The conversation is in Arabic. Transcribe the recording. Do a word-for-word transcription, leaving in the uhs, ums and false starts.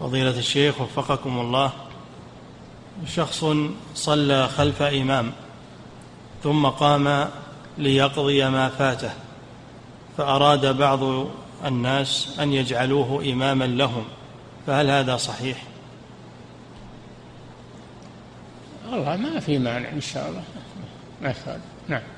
فضيلة الشيخ وفقكم الله، شخص صلى خلف إمام ثم قام ليقضي ما فاته، فأراد بعض الناس أن يجعلوه إماما لهم، فهل هذا صحيح؟ والله ما في مانع إن شاء الله، ما في. نعم.